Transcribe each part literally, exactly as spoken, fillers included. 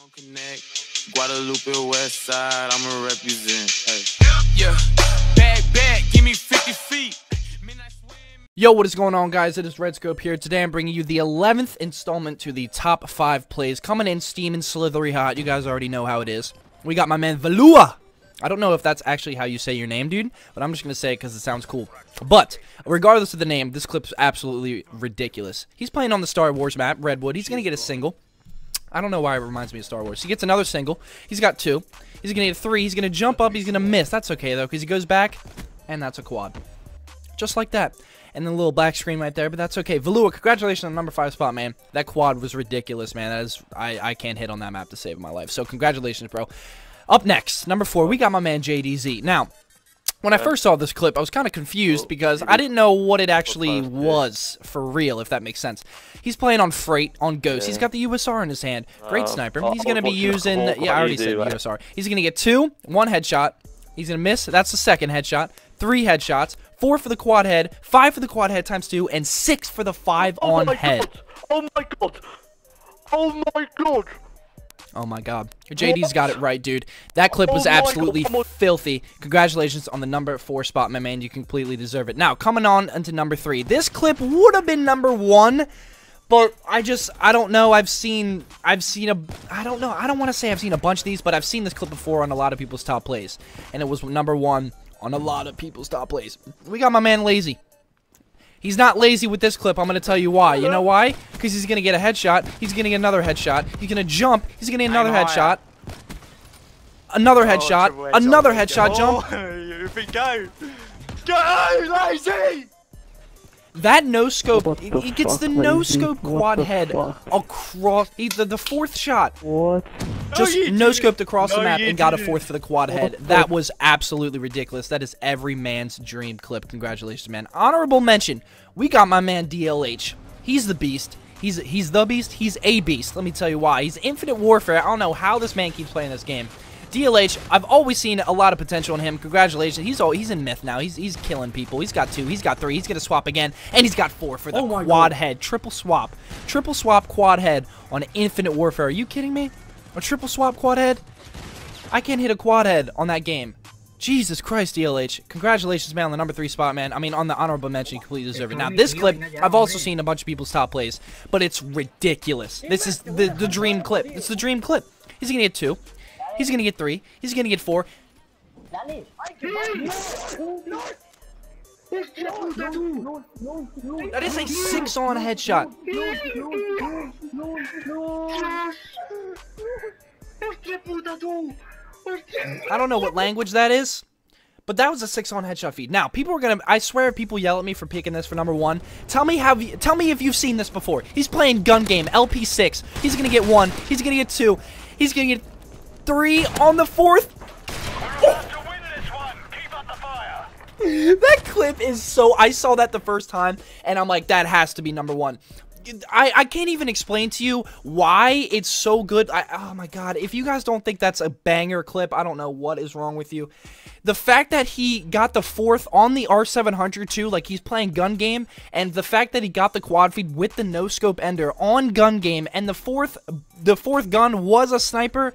Don't connect. Guadalupe West Side, I'ma represent. Hey. Yeah. Back, back, give me fifty feet. Yo, what is going on, guys? It is Redscope here. Today I'm bringing you the eleventh installment to the top five plays. Coming in steam and slithery hot. You guys already know how it is. We got my man Valua. I don't know if that's actually how you say your name, dude, but I'm just going to say it because it sounds cool. But regardless of the name, this clip's absolutely ridiculous. He's playing on the Star Wars map, Redwood. He's going to get a single. I don't know why it reminds me of Star Wars. He gets another single. He's got two. He's going to get three. He's going to jump up. He's going to miss. That's okay, though, because he goes back, and that's a quad. Just like that. And then a little black screen right there, but that's okay. Valua, congratulations on the number five spot, man. That quad was ridiculous, man. That is, I, I can't hit on that map to save my life. So congratulations, bro. Up next, number four, we got my man J D Z. Now, when I first saw this clip, I was kind of confused because I didn't know what it actually was for real, if that makes sense. He's playing on Freight, on Ghost. He's got the U S R in his hand. Great sniper. He's going to be using... Yeah, I already said U S R. He's going to get two, one headshot. He's going to miss. That's the second headshot. Three headshots. Four for the quad head. Five for the quad head times two. And six for the five on head. Oh, my God. Oh, my God. Oh my god. J D's got it right, dude. That clip was absolutely filthy. Congratulations on the number four spot, my man. You completely deserve it. Now, coming on into number three. This clip would have been number one, but I just, I don't know. I've seen, I've seen a, I don't know. I don't want to say I've seen a bunch of these, but I've seen this clip before on a lot of people's top plays. And it was number one on a lot of people's top plays. We got my man Lazy. He's not lazy with this clip. I'm going to tell you why. You know why? Because he's going to get a headshot. He's going to get another headshot. He's going to jump. He's going to get another headshot. Another headshot. Another headshot jump. If we go. Go, Lazy! That no-scope. He gets the no-scope quad head across. He, the, the fourth shot. What? Just no-scoped across the map and got a fourth for the quad head. That was absolutely ridiculous. That is every man's dream clip. Congratulations, man. Honorable mention. We got my man D L H. He's the beast. He's he's the beast. He's a beast. Let me tell you why. He's Infinite Warfare. I don't know how this man keeps playing this game. D L H, I've always seen a lot of potential in him. Congratulations. He's all, he's in myth now. He's he's killing people. He's got two. He's got three. He's going to swap again. And he's got four for the oh quad God. head. Triple swap. Triple swap quad head on Infinite Warfare. Are you kidding me? A triple swap quad head? I can't hit a quad head on that game. Jesus Christ, D L H. Congratulations, man, on the number three spot, man. I mean, on the honorable mention, you completely deserve it. Now, this clip, I've also seen a bunch of people's top plays, but it's ridiculous. This is the, the dream clip. It's the dream clip. He's going to get two. He's going to get three. He's going to get four. That is a six-on headshot. I don't know what language that is, but that was a six-on headshot feed. Now, people are gonna, I swear people yell at me for picking this for number one. Tell me how, tell me if you've seen this before. He's playing gun game, L P six. He's gonna get one, he's gonna get two, he's gonna get three on the fourth. That clip is so, I saw that the first time, and I'm like, that has to be number one. I, I can't even explain to you why it's so good. I, oh my god, if you guys don't think that's a banger clip, I don't know what is wrong with you. The fact that he got the fourth on the R seven hundred too, like he's playing gun game, and the fact that he got the quad feed with the no-scope ender on gun game, and the fourth, the fourth gun was a sniper.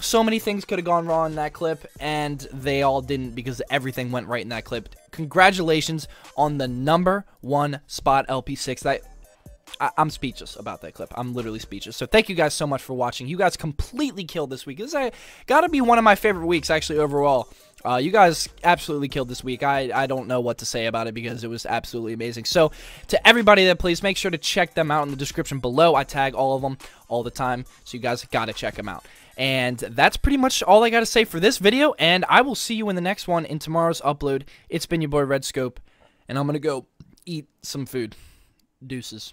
So many things could have gone wrong in that clip, and they all didn't because everything went right in that clip. Congratulations on the number one spot, L P six. That... I I'm speechless about that clip. I'm literally speechless. So thank you guys so much for watching. You guys completely killed this week. This has got to be one of my favorite weeks, actually, overall. Uh, you guys absolutely killed this week. I, I don't know what to say about it because it was absolutely amazing. So to everybody that plays, make sure to check them out in the description below. I tag all of them all the time, so you guys got to check them out. And that's pretty much all I got to say for this video, and I will see you in the next one in tomorrow's upload. It's been your boy Redscope, and I'm going to go eat some food. Deuces.